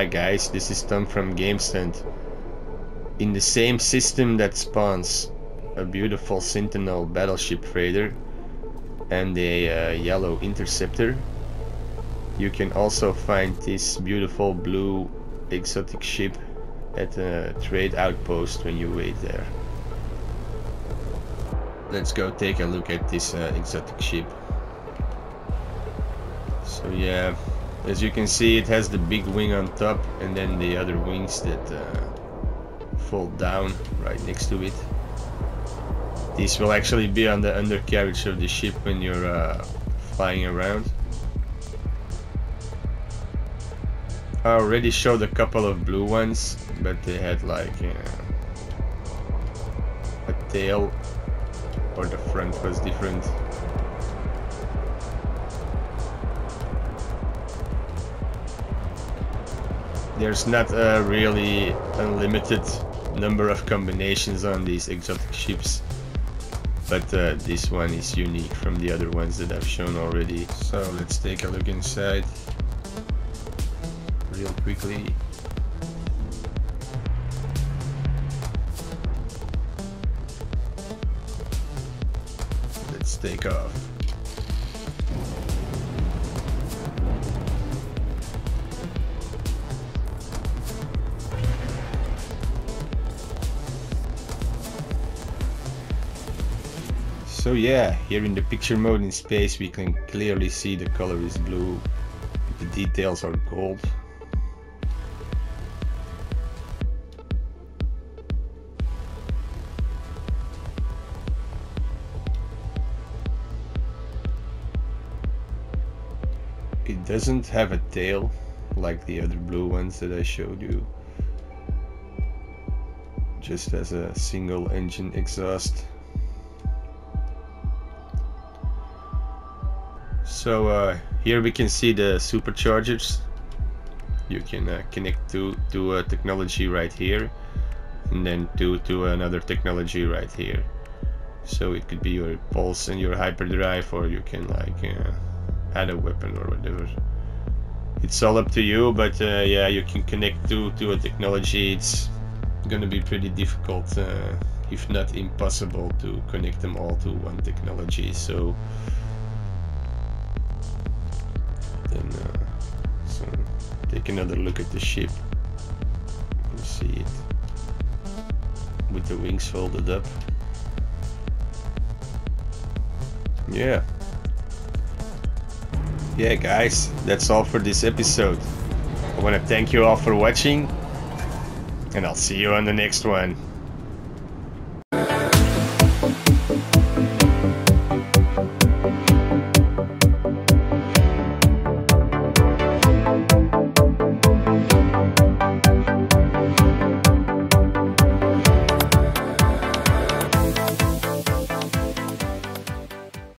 Hi guys, this is Tom from GameStand. In the same system that spawns a beautiful Sentinel Battleship Freighter and a yellow Interceptor, you can also find this beautiful blue exotic ship at a trade outpost when you wait there. Let's go take a look at this exotic ship. So yeah, as you can see, it has the big wing on top and then the other wings that fold down right next to it. These will actually be on the undercarriage of the ship when you're flying around. I already showed a couple of blue ones, but they had like a tail, or the front was different. There's not a really unlimited number of combinations on these exotic ships, but this one is unique from the other ones that I've shown already. So let's take a look inside real quickly. Let's take off. So yeah, here in the picture mode in space we can clearly see the color is blue, the details are gold. It doesn't have a tail like the other blue ones that I showed you, just as a single engine exhaust. So here we can see the superchargers. You can connect to a technology right here, and then to another technology right here. So it could be your pulse and your hyperdrive, or you can like add a weapon or whatever. It's all up to you, but yeah, you can connect to a technology. It's gonna be pretty difficult, if not impossible, to connect them all to one technology. So. So take another look at the ship. You can see it with the wings folded up. Yeah guys, that's all for this episode. I want to thank you all for watching, and I'll see you on the next one.